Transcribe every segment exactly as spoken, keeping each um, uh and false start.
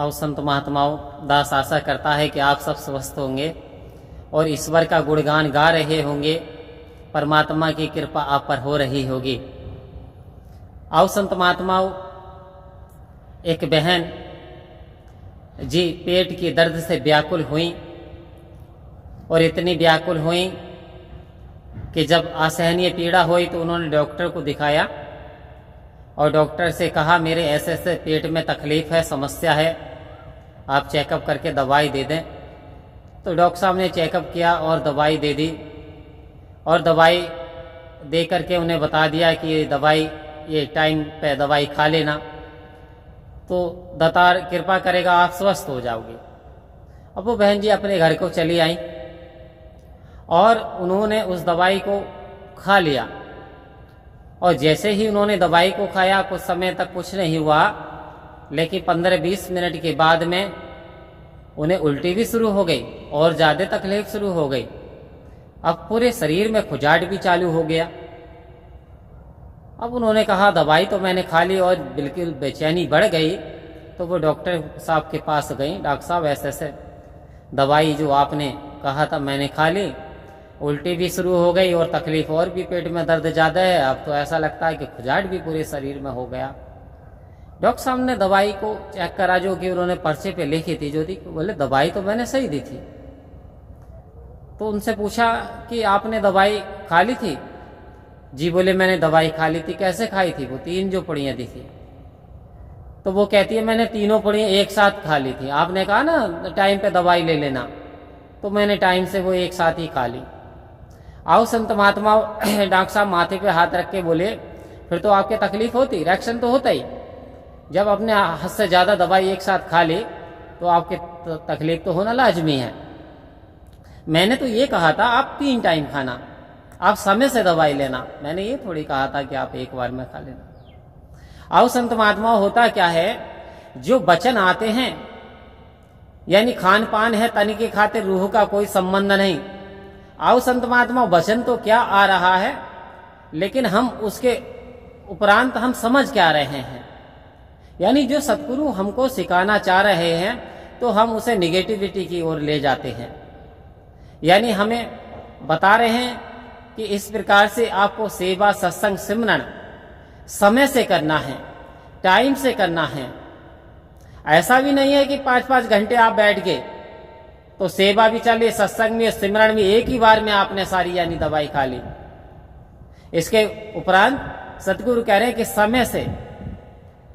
और संत महात्माओं दास आशा करता है कि आप सब स्वस्थ होंगे और ईश्वर का गुणगान गा रहे होंगे। परमात्मा की कृपा आप पर हो रही होगी। और संत महात्माओं, एक बहन जी पेट की दर्द से व्याकुल हुई और इतनी व्याकुल हुई कि जब असहनीय पीड़ा हुई तो उन्होंने डॉक्टर को दिखाया और डॉक्टर से कहा, मेरे ऐसे ऐसे पेट में तकलीफ है, समस्या है, आप चेकअप करके दवाई दे दें। तो डॉक्टर साहब ने चेकअप किया और दवाई दे दी और दवाई दे करके उन्हें बता दिया कि ये दवाई ये टाइम पे दवाई खा लेना तो दातार कृपा करेगा, आप स्वस्थ हो जाओगे। अब वो बहन जी अपने घर को चली आई और उन्होंने उस दवाई को खा लिया और जैसे ही उन्होंने दवाई को खाया कुछ समय तक कुछ नहीं हुआ, लेकिन पंद्रह बीस मिनट के बाद में उन्हें उल्टी भी शुरू हो गई और ज़्यादा तकलीफ शुरू हो गई। अब पूरे शरीर में खुजाट भी चालू हो गया। अब उन्होंने कहा दवाई तो मैंने खा ली और बिल्कुल बेचैनी बढ़ गई। तो वो डॉक्टर साहब के पास गई, डॉक्टर साहब ऐसे ऐसे दवाई जो आपने कहा था मैंने खा ली, उल्टी भी शुरू हो गई और तकलीफ और भी, पेट में दर्द ज़्यादा है, अब तो ऐसा लगता है कि खुजाट भी पूरे शरीर में हो गया। डॉक्टर साहब ने दवाई को चेक करा जो कि उन्होंने पर्चे पे लिखी थी, जो थी बोले दवाई तो मैंने सही दी थी। तो उनसे पूछा कि आपने दवाई खा ली थी? जी बोले मैंने दवाई खा ली थी। कैसे खाई थी? वो तीन जो पुड़ियाँ दी थी। तो वो कहती है मैंने तीनों पुड़ियाँ एक साथ खा ली थी। आपने कहा ना टाइम पर दवाई ले लेना, तो मैंने टाइम से वो एक साथ ही खा ली। आओ संत महात्मा, डॉक्टर साहब माथे पे हाथ रख के बोले, फिर तो आपके तकलीफ होती, रिएक्शन तो होता ही, जब अपने हद से ज़्यादा दवाई एक साथ खा ली तो आपके तकलीफ तो होना लाजमी है। मैंने तो ये कहा था आप तीन टाइम खाना, आप समय से दवाई लेना, मैंने ये थोड़ी कहा था कि आप एक बार में खा लेना। आओ संत महात्मा, होता क्या है, जो वचन आते हैं यानी खान पान है, तन के खाते रूह का कोई संबंध नहीं। आओ संत महात्मा, वचन तो क्या आ रहा है लेकिन हम उसके उपरांत हम समझ क्या रहे हैं, यानी जो सतगुरु हमको सिखाना चाह रहे हैं तो हम उसे निगेटिविटी की ओर ले जाते हैं। यानी हमें बता रहे हैं कि इस प्रकार से आपको सेवा सत्संग सिमरन समय से करना है, टाइम से करना है। ऐसा भी नहीं है कि पाँच पाँच घंटे आप बैठ गए तो सेवा भी चले, सत्संग में, सिमरण में एक ही बार में आपने सारी यानी दवाई खा ली। इसके उपरांत सतगुरु कह रहे हैं कि समय से,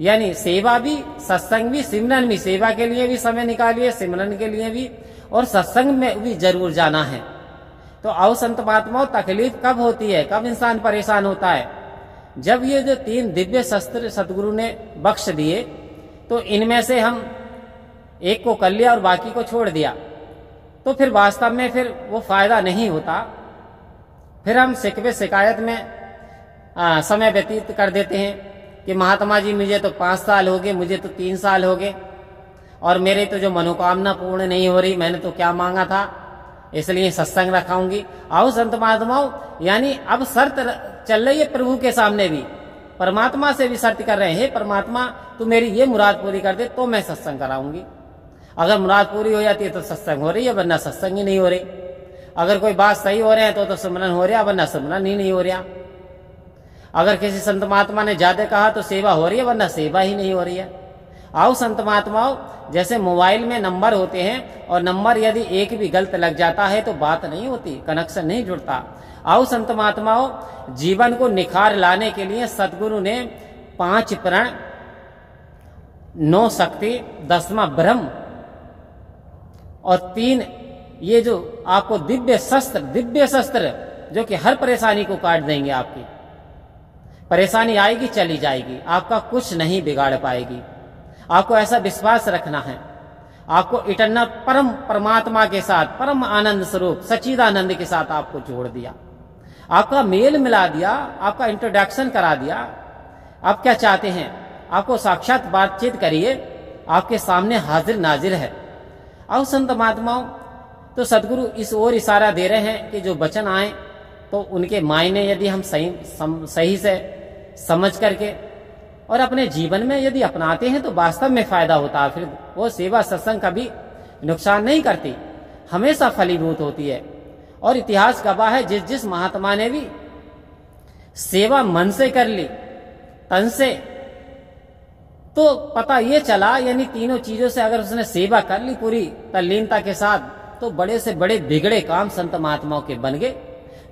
यानी सेवा भी, सत्संग भी, सिमरन भी, सेवा के लिए भी समय निकालिए, सिमरन के लिए भी, और सत्संग में भी जरूर जाना है। तो आओ संत महात्माओं, तकलीफ कब होती है, कब इंसान परेशान होता है? जब ये जो तीन दिव्य शस्त्र सतगुरु ने बख्श दिए तो इनमें से हम एक को कर लिया और बाकी को छोड़ दिया तो फिर वास्तव में फिर वो फायदा नहीं होता। फिर हम शिकवे शिकायत में आ, समय व्यतीत कर देते हैं कि महात्मा जी मुझे तो पाँच साल हो गए, मुझे तो तीन साल हो गए और मेरे तो जो मनोकामना पूर्ण नहीं हो रही, मैंने तो क्या मांगा था, इसलिए सत्संग रखाऊंगी। आओ संत महात्माओं, यानी अब शर्त चल रही है प्रभु के सामने भी, परमात्मा से भी शर्त कर रहे हैं, परमात्मा तू मेरी ये मुराद पूरी कर दे तो मैं सत्संग कराऊंगी। अगर मुराद पूरी हो जाती है तो सत्संग हो रही है, वरना सत्संग ही नहीं हो रही। अगर कोई बात सही हो रहे हैं तो तो सुमरन हो रहा, वरना सुमरन ही नहीं हो रहा। अगर किसी संत महात्मा ने ज्यादा कहा तो सेवा हो रही है, वरना सेवा ही नहीं हो रही है। आओ संत महात्माओं, जैसे मोबाइल में नंबर होते हैं और नंबर यदि एक भी गलत लग जाता है तो बात नहीं होती, कनेक्शन नहीं जुड़ता। आओ संत महात्माओं, जीवन को निखार लाने के लिए सतगुरु ने पांच प्रण, नौ शक्ति, दसवां ब्रह्म और तीन ये जो आपको दिव्य शस्त्र, दिव्य शस्त्र जो कि हर परेशानी को काट देंगे। आपकी परेशानी आएगी चली जाएगी, आपका कुछ नहीं बिगाड़ पाएगी। आपको ऐसा विश्वास रखना है, आपको इटरनल परम परमात्मा के साथ, परम आनंद स्वरूप सच्चिदानंद के साथ आपको जोड़ दिया, आपका मेल मिला दिया, आपका इंट्रोडक्शन करा दिया। आप क्या चाहते हैं? आपको साक्षात बातचीत करिए, आपके सामने हाजिर नाजिर है। आओ संत महात्माओं, तो सदगुरु इस ओर इशारा दे रहे हैं कि जो वचन आए तो उनके मायने यदि हम सही सम, सही से समझ करके और अपने जीवन में यदि अपनाते हैं तो वास्तव में फायदा होता है। फिर वो सेवा सत्संग कभी नुकसान नहीं करती, हमेशा फलीभूत होती है। और इतिहास गवाह है, जिस जिस महात्मा ने भी सेवा मन से कर ली, तन से, तो पता ये चला, यानी तीनों चीजों से अगर उसने सेवा कर ली पूरी तल्लीनता के साथ, तो बड़े से बड़े बिगड़े काम संत महात्माओं के बन गए।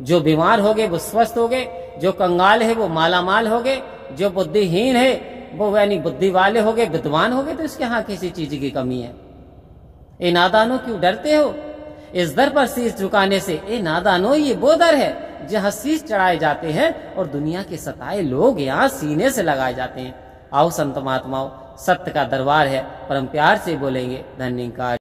जो बीमार हो गए वो स्वस्थ हो गए, जो कंगाल है वो मालामाल हो गए, जो बुद्धिहीन है वो यानी बुद्धि वाले हो गए, विद्वान हो गए। तो इसके यहाँ किसी चीज की कमी है। ए नादानो क्यों डरते हो इस दर पर शीश झुकाने से? ए नादानो, ये वो दर है जहाँ शीश चढ़ाए जाते हैं और दुनिया के सताए लोग यहाँ सीने से लगाए जाते हैं। आओ संत महात्माओं, सत्य का दरबार है, परम प्यार से बोलेंगे धन्यकार।